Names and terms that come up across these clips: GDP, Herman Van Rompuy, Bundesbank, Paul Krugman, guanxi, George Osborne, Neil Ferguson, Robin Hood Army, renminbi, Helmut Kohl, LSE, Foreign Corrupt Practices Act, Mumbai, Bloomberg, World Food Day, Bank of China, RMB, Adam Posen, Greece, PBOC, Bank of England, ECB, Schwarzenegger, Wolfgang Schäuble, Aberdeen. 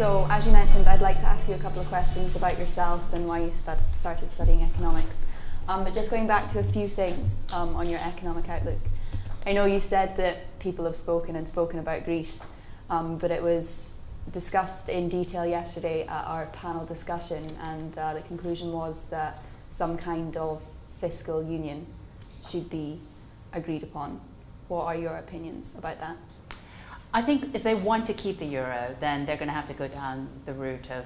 So, as you mentioned, I'd like to ask you a couple of questions about yourself and why you started studying economics. But just going back to a few things on your economic outlook. I know you said that people have spoken about Greece, but it was discussed in detail yesterday at our panel discussion, and the conclusion was that some kind of fiscal union should be agreed upon. What are your opinions about that? I think if they want to keep the euro, then they're going to have to go down the route of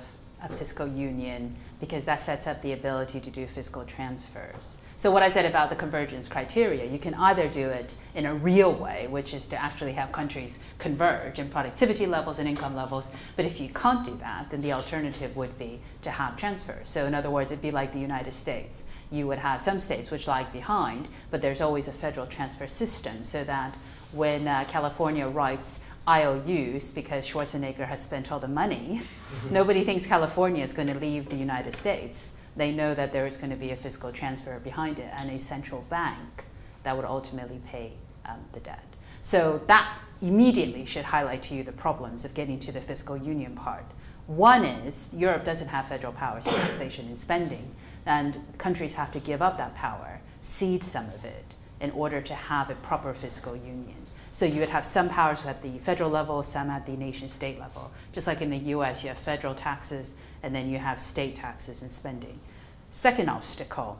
a fiscal union, because that sets up the ability to do fiscal transfers. So what I said about the convergence criteria, you can either do it in a real way, which is to actually have countries converge in productivity levels and income levels, but if you can't do that, then the alternative would be to have transfers. So in other words, it'd be like the United States. You would have some states which lag behind, but there's always a federal transfer system, so that when California writes IOUs because Schwarzenegger has spent all the money, nobody thinks California is going to leave the United States. They know that there is going to be a fiscal transfer behind it and a central bank that would ultimately pay the debt. So that immediately should highlight to you the problems of getting to the fiscal union part. One is Europe doesn't have federal powers in taxation and spending, and countries have to give up that power, cede some of it, in order to have a proper fiscal union. So you would have some powers at the federal level, some at the nation-state level. Just like in the US, you have federal taxes, and then you have state taxes and spending. Second obstacle,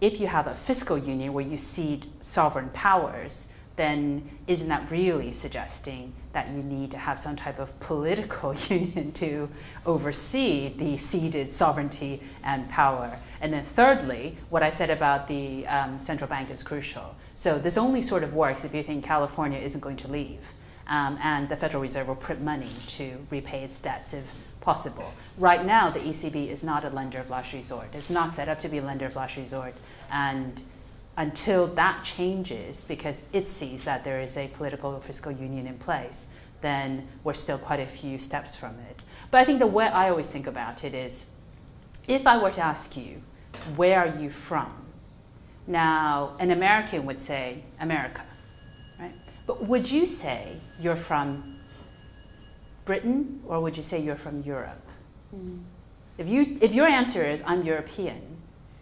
if you have a fiscal union where you cede sovereign powers, then isn't that really suggesting that you need to have some type of political union to oversee the ceded sovereignty and power? And then thirdly, what I said about the central bank is crucial. So this only sort of works if you think California isn't going to leave, and the Federal Reserve will print money to repay its debts if possible. Right now, the ECB is not a lender of last resort. It's not set up to be a lender of last resort, and until that changes, because it sees that there is a political or fiscal union in place, then we're still quite a few steps from it. But I think the way I always think about it is, if I were to ask you, where are you from? Now, an American would say America, right? But would you say you're from Britain, or would you say you're from Europe? Mm. If your answer is, I'm European,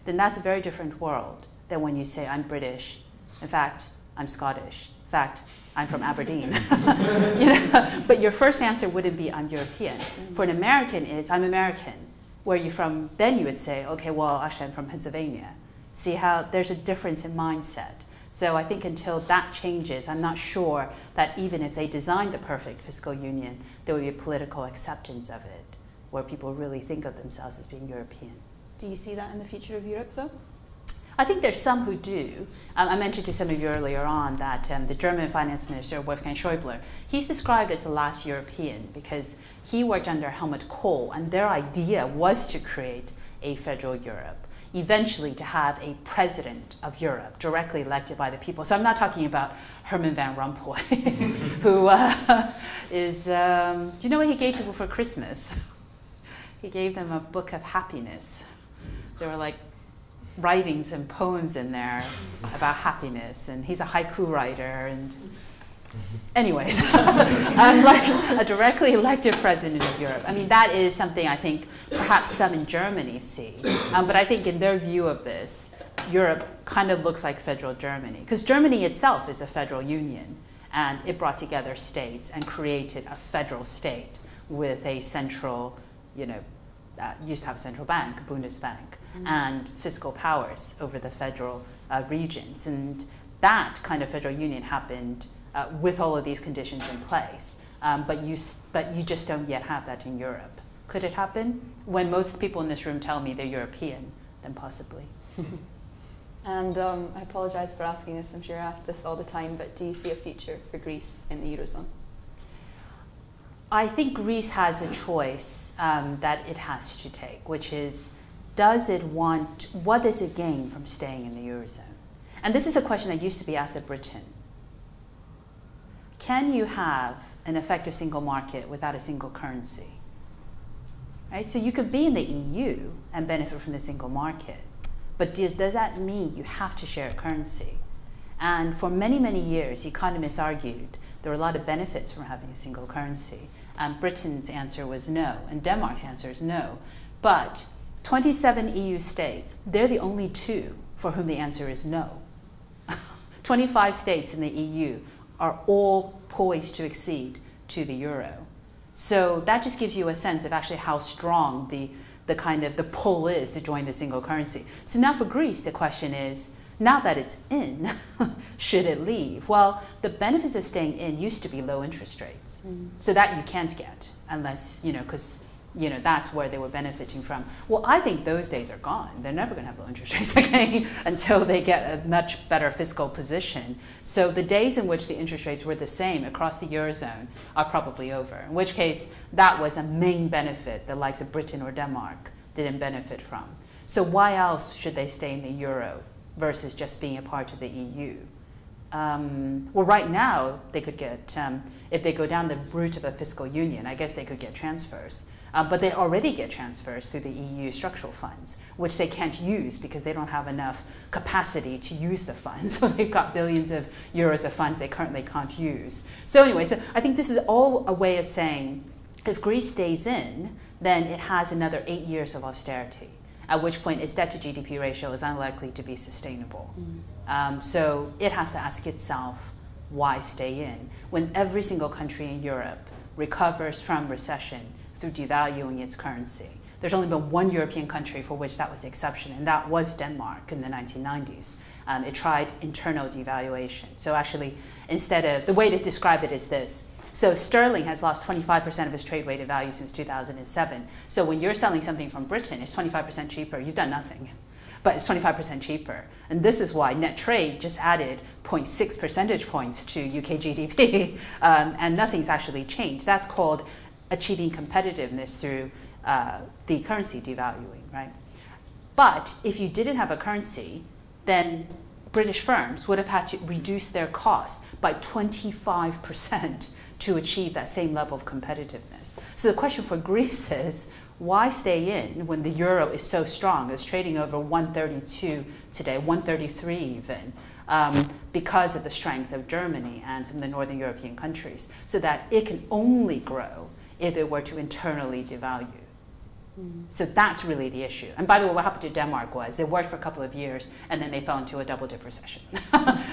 then that's a very different world than when you say, I'm British. In fact, I'm Scottish. In fact, I'm from Aberdeen. You know? But your first answer wouldn't be, I'm European. Mm. For an American, it's, I'm American. Where are you from? Then you would say, okay, well, actually, I'm from Pennsylvania. See how there's a difference in mindset. So I think until that changes, I'm not sure that even if they designed the perfect fiscal union, there would be a political acceptance of it, where people really think of themselves as being European. Do you see that in the future of Europe, though? I think there's some who do. I mentioned to some of you earlier on that the German finance minister, Wolfgang Schäuble, he's described as the last European because he worked under Helmut Kohl, and their idea was to create a federal Europe, eventually to have a president of Europe directly elected by the people. So I'm not talking about Herman Van Rompuy, who is, do you know what he gave people for Christmas? He gave them a book of happiness. There were like writings and poems in there about happiness, and he's a haiku writer, and anyways, like a directly elected president of Europe. I mean, that is something I think perhaps some in Germany see. But I think in their view of this, Europe kind of looks like federal Germany, because Germany itself is a federal union, and it brought together states and created a federal state with a central, you know, used to have a central bank, Bundesbank, and fiscal powers over the federal regions. And that kind of federal union happened with all of these conditions in place, but you just don't yet have that in Europe. Could it happen? When most people in this room tell me they're European, then possibly. And I apologize for asking this, I'm sure I ask this all the time, but do you see a future for Greece in the Eurozone? I think Greece has a choice that it has to take, which is, what does it gain from staying in the Eurozone? And this is a question that used to be asked of Britain. Can you have an effective single market without a single currency? Right? So you could be in the EU and benefit from the single market, but does that mean you have to share a currency? And for many, many years, economists argued there were a lot of benefits from having a single currency. Britain's answer was no, and Denmark's answer is no. But 27 EU states, they're the only two for whom the answer is no. 25 states in the EU are all poised to accede to the euro. So that just gives you a sense of actually how strong the kind of the pull is to join the single currency. So now for Greece, the question is, now that it's in, should it leave? Well, the benefits of staying in used to be low interest rates. Mm. So that you can't get unless, you know, because that's where they were benefiting from. Well, I think those days are gone. They're never going to have low interest rates again until they get a much better fiscal position. So the days in which the interest rates were the same across the Eurozone are probably over, in which case that was a main benefit the likes of Britain or Denmark didn't benefit from. So why else should they stay in the euro versus just being a part of the EU? Well, right now, they could get, if they go down the route of a fiscal union, I guess they could get transfers. But they already get transfers through the EU structural funds, which they can't use because they don't have enough capacity to use the funds. So they've got billions of euros of funds they currently can't use. So anyway, so I think this is all a way of saying if Greece stays in, then it has another 8 years of austerity, at which point its debt to GDP ratio is unlikely to be sustainable. Mm. So it has to ask itself, why stay in? When every single country in Europe recovers from recession through devaluing its currency. There's only been one European country for which that was the exception, and that was Denmark in the 1990s. It tried internal devaluation. So actually, instead of, the way to describe it is this. So sterling has lost 25% of its trade-weighted value since 2007. So when you're selling something from Britain, it's 25% cheaper. You've done nothing, but it's 25% cheaper. And this is why net trade just added 0.6 percentage points to UK GDP, and nothing's actually changed. That's called achieving competitiveness through the currency devaluing, right? But if you didn't have a currency, then British firms would have had to reduce their costs by 25% to achieve that same level of competitiveness. So the question for Greece is, why stay in when the euro is so strong? It's trading over 132 today, 133 even, because of the strength of Germany and some of the Northern European countries, so that it can only grow if it were to internally devalue. Mm. So that's really the issue. And by the way, what happened to Denmark was it worked for a couple of years and then they fell into a double-dip recession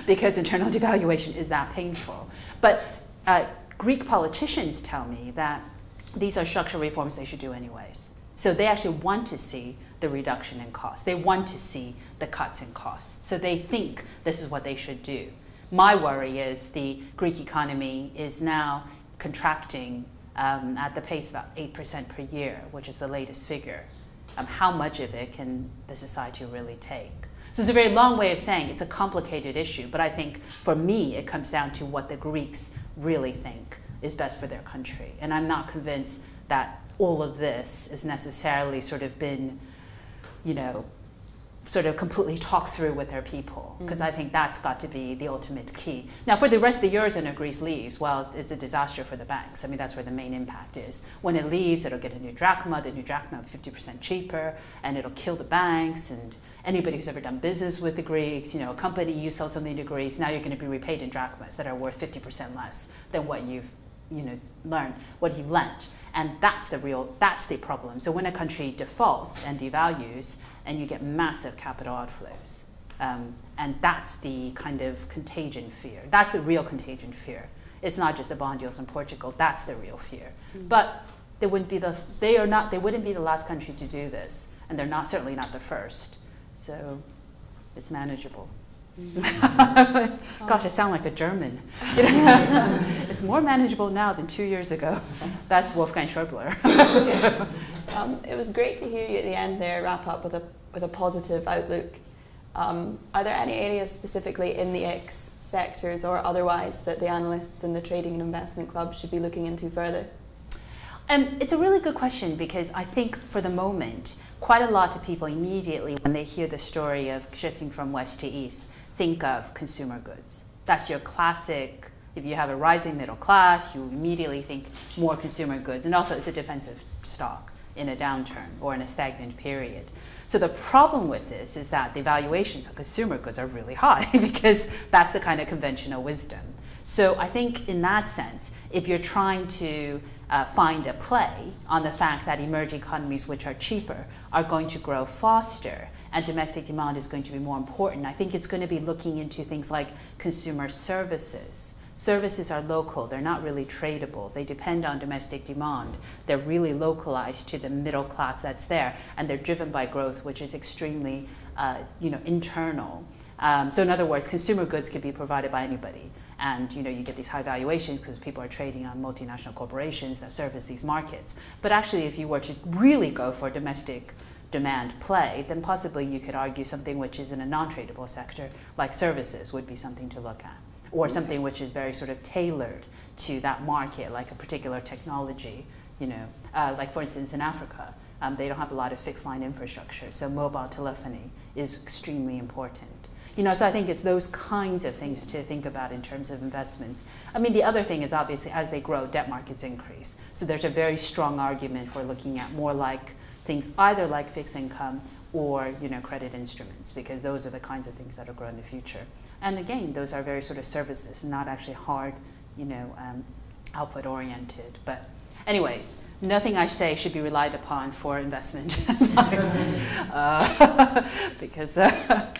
because internal devaluation is that painful. But Greek politicians tell me that these are structural reforms they should do anyways. So they actually want to see the reduction in costs. They want to see the cuts in costs. So they think this is what they should do. My worry is the Greek economy is now contracting at the pace of about 8% per year, which is the latest figure. How much of it can the society really take? So it's a very long way of saying it's a complicated issue, but I think for me it comes down to what the Greeks really think is best for their country. And I'm not convinced that all of this is necessarily sort of been, you know, sort of completely talk through with their people, because I think that's got to be the ultimate key. Now, for the rest of the Eurozone, if Greece leaves, well, it's a disaster for the banks. I mean, that's where the main impact is. When it leaves, it'll get a new drachma, the new drachma will be 50% cheaper, and it'll kill the banks, and anybody who's ever done business with the Greeks, you know, a company, you sold something to Greece, now you're going to be repaid in drachmas that are worth 50% less than what you've, you know, learned, what you've lent. And that's the real, that's the problem. So when a country defaults and devalues, and you get massive capital outflows. And that's the kind of contagion fear. That's the real contagion fear. It's not just the bond yields in Portugal, that's the real fear. Mm-hmm. But they wouldn't be they wouldn't be the last country to do this, and they're not, certainly not the first. So it's manageable. Mm-hmm. Gosh, I sound like a German. It's more manageable now than 2 years ago. That's Wolfgang Schäuble. It was great to hear you at the end there wrap up with a positive outlook. Are there any areas specifically in the X sectors or otherwise that the analysts in the trading and investment club should be looking into further? It's a really good question, because I think for the moment, quite a lot of people immediately when they hear the story of shifting from West to East think of consumer goods. That's your classic. If you have a rising middle class, you immediately think more consumer goods, and also it's a defensive stock in a downturn or in a stagnant period. So the problem with this is that the valuations of consumer goods are really high because that's the kind of conventional wisdom. So I think in that sense, if you're trying to find a play on the fact that emerging economies, which are cheaper, are going to grow faster and domestic demand is going to be more important, I think it's going to be looking into things like consumer services. Services are local, they're not really tradable, they depend on domestic demand, they're really localized to the middle class that's there, and they're driven by growth, which is extremely internal. So in other words, consumer goods can be provided by anybody, and you get these high valuations because people are trading on multinational corporations that service these markets. But actually, if you were to really go for domestic demand play, then possibly you could argue something which is in a non-tradable sector, like services, would be something to look at. Or something which is very sort of tailored to that market, like a particular technology, like for instance in Africa, they don't have a lot of fixed line infrastructure, so mobile telephony is extremely important. So I think it's those kinds of things to think about in terms of investments. I mean, the other thing is obviously as they grow, debt markets increase. So there's a very strong argument for looking at more like things either like fixed income or credit instruments, because those are the kinds of things that will grow in the future. And again, those are very sort of services, not actually hard, output oriented. But anyways, nothing I say should be relied upon for investment advice. Because, yeah,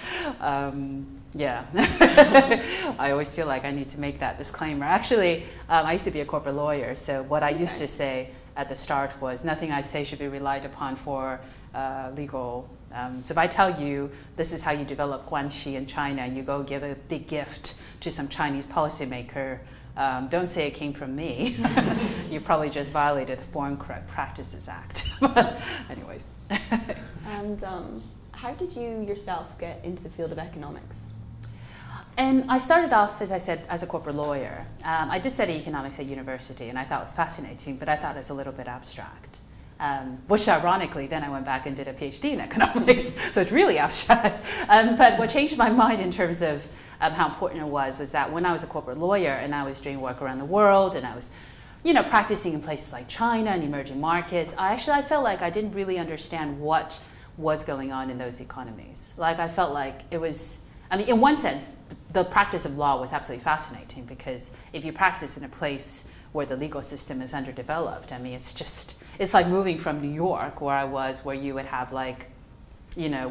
I always feel like I need to make that disclaimer. Actually, I used to be a corporate lawyer, so what I used to say at the start was nothing I say should be relied upon for legal. So if I tell you this is how you develop guanxi in China and you go give a big gift to some Chinese policymaker, don't say it came from me. You probably just violated the Foreign Corrupt Practices Act. Anyways. And how did you yourself get into the field of economics? And I started off, as I said, as a corporate lawyer. I did study economics at university, and I thought it was fascinating, but I thought it was a little bit abstract. Which ironically, then I went back and did a PhD in economics, so it's really abstract. But what changed my mind in terms of how important it was that when I was a corporate lawyer and I was doing work around the world and I was, practicing in places like China and emerging markets, I felt like I didn't really understand what was going on in those economies. Like I felt like it was, in one sense, the practice of law was absolutely fascinating, because if you practice in a place where the legal system is underdeveloped, it's just, it's like moving from New York, where I was, where you would have like,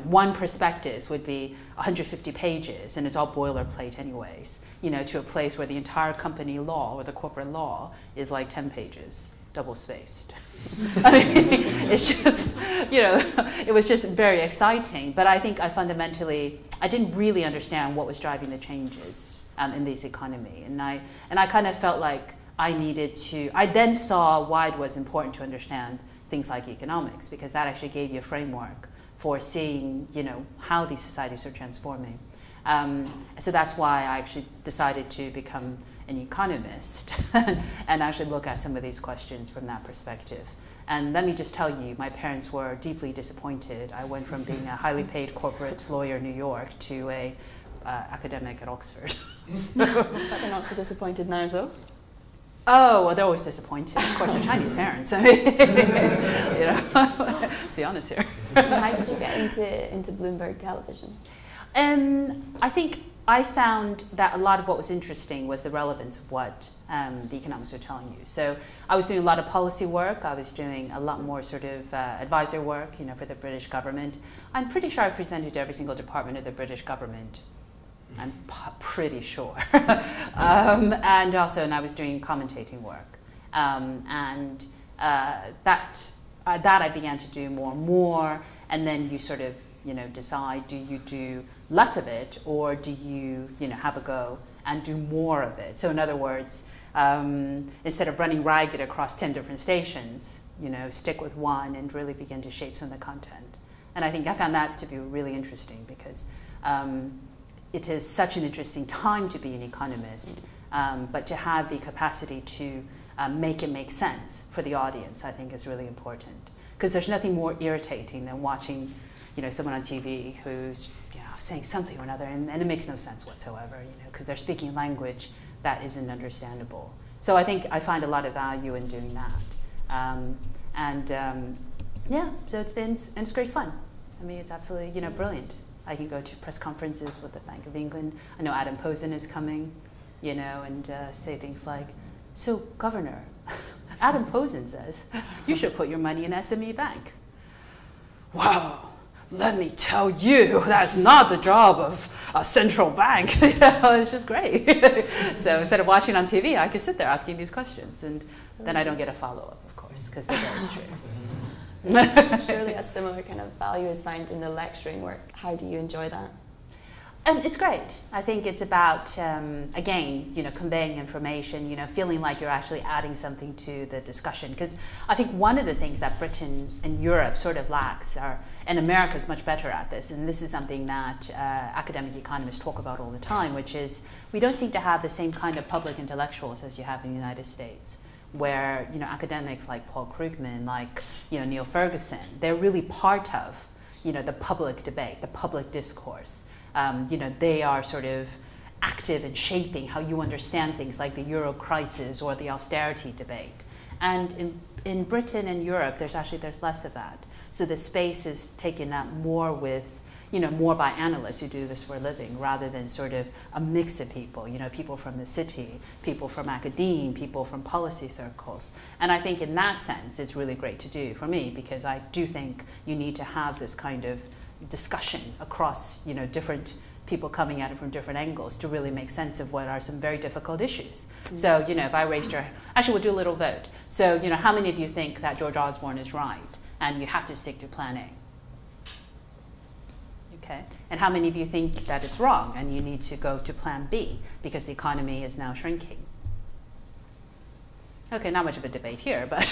one prospectus would be 150 pages, and it's all boilerplate anyways, to a place where the entire company law or the corporate law is like 10 pages, double spaced. It's just, it was just very exciting. But I think I fundamentally, I didn't really understand what was driving the changes in this economy. And I kind of felt like, I then saw why it was important to understand things like economics, because that actually gave you a framework for seeing, how these societies are transforming. So that's why I actually decided to become an economist and actually look at some of these questions from that perspective. And let me just tell you, my parents were deeply disappointed. I went from being a highly paid corporate lawyer in New York to an academic at Oxford. But they're not so disappointed now, though. Oh, well, they're always disappointed. Of course, they're Chinese parents. Let's be honest here. How did you get into Bloomberg Television? I think I found that a lot of what was interesting was the relevance of what the economists were telling you. So I was doing a lot of policy work. I was doing a lot more sort of advisor work, for the British government. I'm pretty sure I presented to every single department of the British government. I'm pretty sure. And I was doing commentating work. That I began to do more and more, and then you sort of, decide, do you do less of it, or do you, have a go and do more of it? So in other words, instead of running ragged across 10 different stations, stick with one and really begin to shape some of the content. And I think I found that to be really interesting, because it is such an interesting time to be an economist, but to have the capacity to make it make sense for the audience, I think, is really important. Because there's nothing more irritating than watching, someone on TV who's saying something or another, and it makes no sense whatsoever, because they're speaking language that isn't understandable. So I think I find a lot of value in doing that, yeah. So it's great fun. It's absolutely brilliant. I can go to press conferences with the Bank of England. I know Adam Posen is coming. you know, and say things like, so governor, Adam Posen says, you should put your money in SME Bank. Wow, let me tell you, that's not the job of a central bank. You know, it's just great. So instead of watching on TV, I could sit there asking these questions, and then I don't get a follow-up, of course, because they're very straight. Surely a similar kind of value is found in the lecturing work. How do you enjoy that? It's great. I think it's about, again, you know, conveying information, you know, feeling like you're actually adding something to the discussion. Because I think one of the things that Britain and Europe sort of lacks are, and America's much better at this, and this is something that academic economists talk about all the time, which is we don't seem to have the same kind of public intellectuals as you have in the United States, where, you know, academics like Paul Krugman, like, you know, Neil Ferguson, they're really part of, you know, the public debate, the public discourse. You know, they are sort of active in shaping how you understand things like the euro crisis or the austerity debate. And in Britain and Europe, there's less of that. So the space is taken up more with, you know, more by analysts who do this for a living, rather than sort of a mix of people, you know, people from the city, people from academe, people from policy circles. And I think in that sense, it's really great to do for me, because I do think you need to have this kind of discussion across, you know, different people coming at it from different angles to really make sense of what are some very difficult issues. So, you know, if I raised your, actually we'll do a little vote. So, you know, how many of you think that George Osborne is right and you have to stick to plan A? Okay. And how many of you think that it's wrong and you need to go to plan B because the economy is now shrinking? Okay, not much of a debate here, but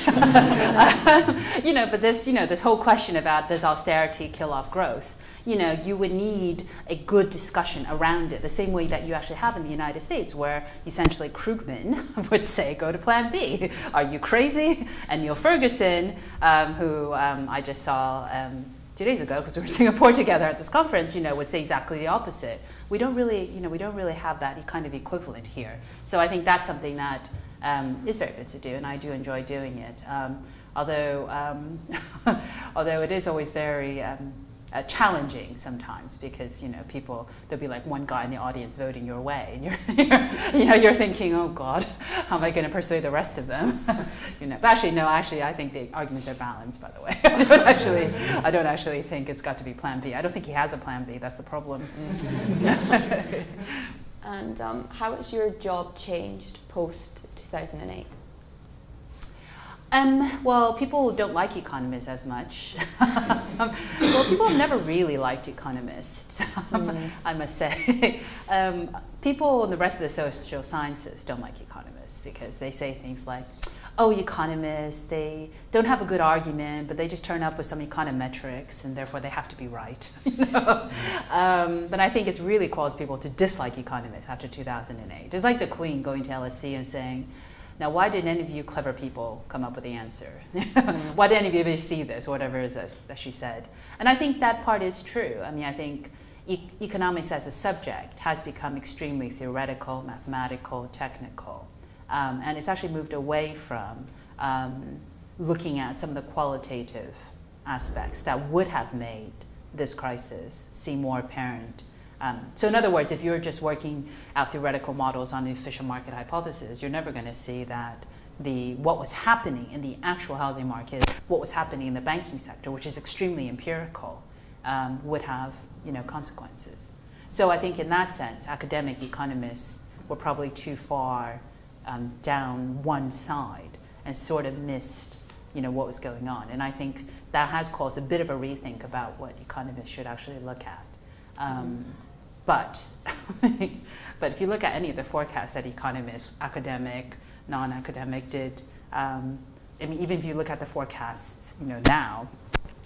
you know, but this, you know, this whole question about does austerity kill off growth? You know, you would need a good discussion around it, the same way that you actually have in the United States, where essentially Krugman would say, go to plan B. Are you crazy? And Neil Ferguson, who I just saw 2 days ago, because we were in Singapore together at this conference, you know, would say exactly the opposite. We don't really, you know, we don't really have that kind of equivalent here. So I think that's something that is very good to do, and I do enjoy doing it. Although it is always very challenging sometimes, because, you know, people, there'll be like one guy in the audience voting your way, and you're, you know, you're thinking, oh God, how am I going to persuade the rest of them? You know, but actually, no, actually, I think the arguments are balanced. By the way, I don't actually think it's got to be plan B. I don't think he has a plan B. That's the problem. And how has your job changed post 2008? Well, people don't like economists as much. Well, people have never really liked economists, I must say. People in the rest of the social sciences don't like economists because they say things like, oh, economists, they don't have a good argument, but they just turn up with some econometrics, and therefore they have to be right. You know? But I think it's really caused people to dislike economists after 2008. It's like the Queen going to LSE and saying, now, why didn't any of you clever people come up with the answer? Why didn't any of you see this, whatever it is that she said? And I think that part is true. I mean, I think economics as a subject has become extremely theoretical, mathematical, technical. And it's actually moved away from looking at some of the qualitative aspects that would have made this crisis seem more apparent. So in other words, if you're just working out theoretical models on the efficient market hypothesis, you're never going to see that what was happening in the actual housing market, what was happening in the banking sector, which is extremely empirical, would have, you know, consequences. So I think in that sense, academic economists were probably too far down one side and sort of missed, you know, what was going on. And I think that has caused a bit of a rethink about what economists should actually look at. But if you look at any of the forecasts that economists, academic, non-academic did, I mean, even if you look at the forecasts, you know, now,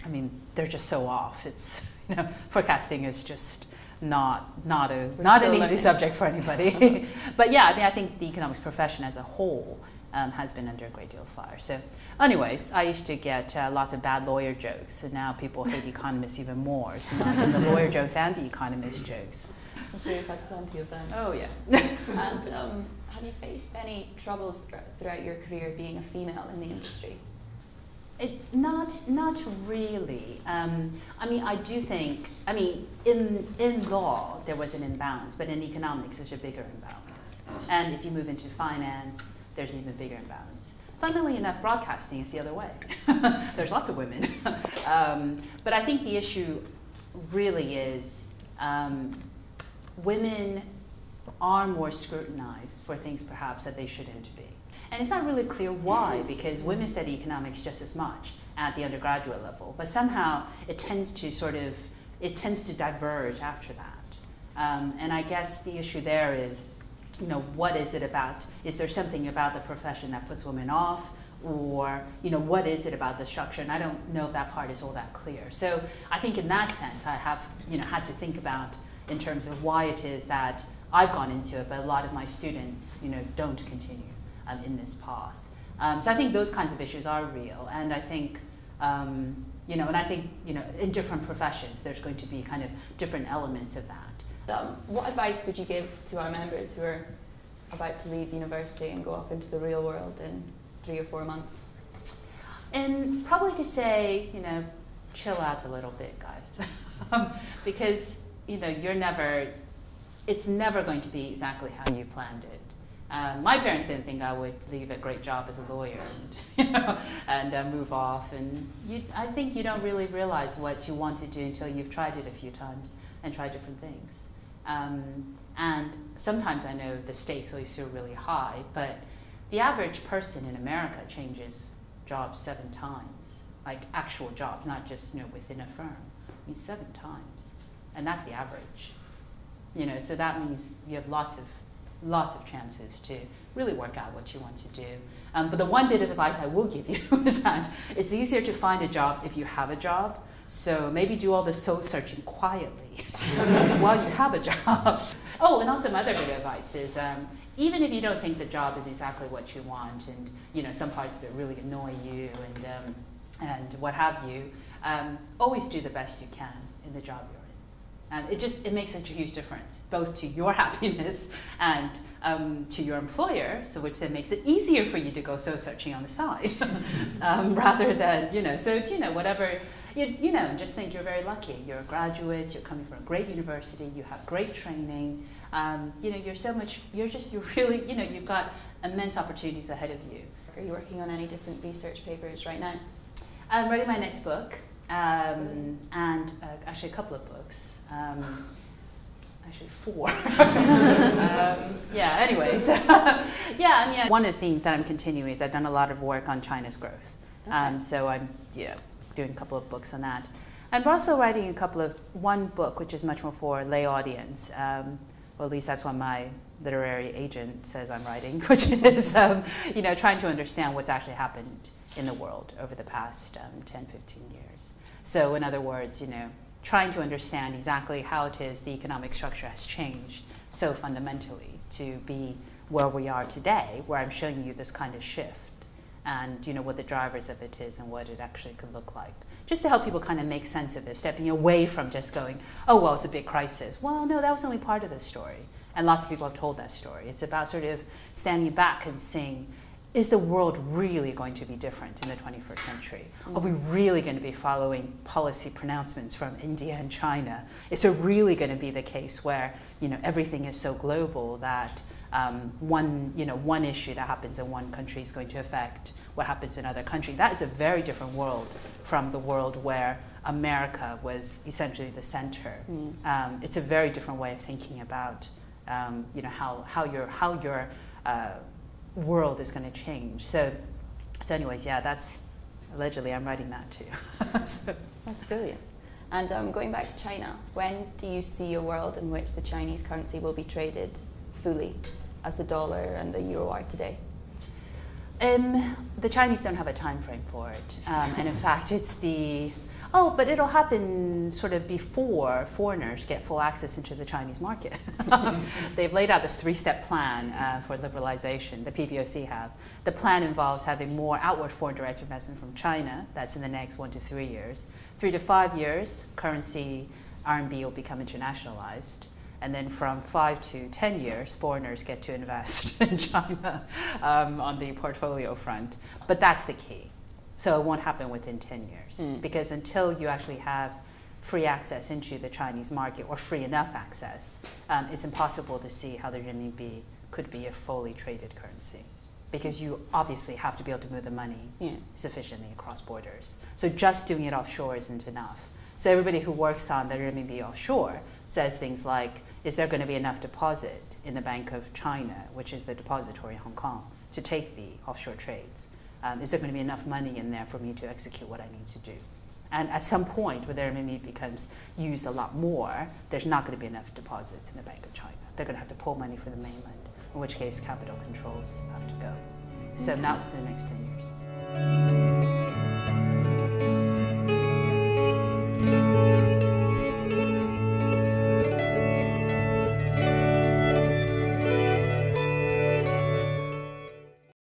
I mean, they're just so off. It's, you know, forecasting is just not an easy subject for anybody. But yeah, I mean, I think the economics profession as a whole has been under a great deal of fire. So anyways, I used to get lots of bad lawyer jokes, and now people hate economists even more. So now I the lawyer jokes and the economist jokes. I'm sure you've had plenty of them. Oh yeah. And have you faced any troubles throughout your career being a female in the industry? Not really. I mean, I do think, I mean, in law there was an imbalance, but in economics there's a bigger imbalance. And if you move into finance, there's an even bigger imbalance. Funnily enough, broadcasting is the other way. There's lots of women. But I think the issue really is women are more scrutinized for things perhaps that they shouldn't be. And it's not really clear why, because women study economics just as much at the undergraduate level, but somehow it tends to diverge after that. And I guess the issue there is, you know, what is it about? Is there something about the profession that puts women off? Or, you know, what is it about the structure? And I don't know if that part is all that clear. So I think in that sense, I have, you know, had to think about in terms of why it is that I've gone into it, but a lot of my students, you know, don't continue in this path. So I think those kinds of issues are real, and I think, you know, and I think, you know, in different professions, there's going to be kind of different elements of that. What advice would you give to our members who are about to leave university and go off into the real world in 3 or 4 months? And probably to say, you know, chill out a little bit, guys, because, you know, you're never, it's never going to be exactly how you planned it. My parents didn't think I would leave a great job as a lawyer and, you know, and move off. And I think you don't really realize what you want to do until you've tried it a few times and tried different things. And sometimes I know the stakes always feel really high, but the average person in America changes jobs 7 times, like actual jobs, not just, you know, within a firm. I mean, 7 times, and that's the average. You know, so that means you have lots of chances to really work out what you want to do. But the one bit of advice I will give you is that it's easier to find a job if you have a job. So maybe do all the soul searching quietly while you have a job. Oh, and also my other bit of advice is even if you don't think the job is exactly what you want, and you know some parts of it really annoy you and what have you, always do the best you can in the job you're in. It makes such a huge difference, both to your happiness and to your employer, so which then makes it easier for you to go soul searching on the side, rather than, you know, so, you know, whatever, you know, just think you're very lucky. You're a graduate, you're coming from a great university, you have great training, you know, you're so much, you're really, you know, you've got immense opportunities ahead of you. Are you working on any different research papers right now? I'm writing my next book, and actually a couple of books. Actually 4. Yeah, anyways. Yeah, I mean, one of the things that I'm continuing is I've done a lot of work on China's growth. Okay. So I'm doing a couple of books on that. I'm also writing one book, which is much more for lay audience. Well, at least that's what my literary agent says I'm writing, which is, you know, trying to understand what's actually happened in the world over the past 10, 15 years. So in other words, you know, trying to understand exactly how it is the economic structure has changed so fundamentally to be where we are today, where I'm showing you this kind of shift and, you know, what the drivers of it is and what it actually could look like. Just to help people kind of make sense of it, stepping away from just going, oh, well, it's a big crisis. Well, no, that was only part of the story. And lots of people have told that story. It's about sort of standing back and saying, is the world really going to be different in the 21st century? Are we really going to be following policy pronouncements from India and China? Is it really going to be the case where, you know, everything is so global that one issue that happens in one country is going to affect what happens in another country? That is a very different world from the world where America was essentially the center. It's a very different way of thinking about you know, how your world is going to change. So anyways, yeah, that's allegedly I'm writing that too. So. That's brilliant. And going back to China, when do you see a world in which the Chinese currency will be traded fully as the dollar and the euro are today? The Chinese don't have a time frame for it. And in fact, it's the, oh, but it'll happen sort of before foreigners get full access into the Chinese market. They've laid out this 3-step plan for liberalization, the PBOC have. The plan involves having more outward foreign direct investment from China. That's in the next 1 to 3 years. 3 to 5 years, currency RMB will become internationalized. And then from 5 to 10 years, foreigners get to invest in China on the portfolio front. But that's the key. So it won't happen within 10 years, because until you actually have free access into the Chinese market, or free enough access, it's impossible to see how the renminbi could be a fully traded currency, because you obviously have to be able to move the money sufficiently across borders. So just doing it offshore isn't enough. So everybody who works on the RMB offshore says things like, is there going to be enough deposit in the Bank of China, which is the depository in Hong Kong, to take the offshore trades? Is there going to be enough money in there for me to execute what I need to do? And at some point, where the RMB becomes used a lot more, there's not going to be enough deposits in the Bank of China. They're going to have to pull money from the mainland, in which case capital controls have to go. So not within the next 10 years.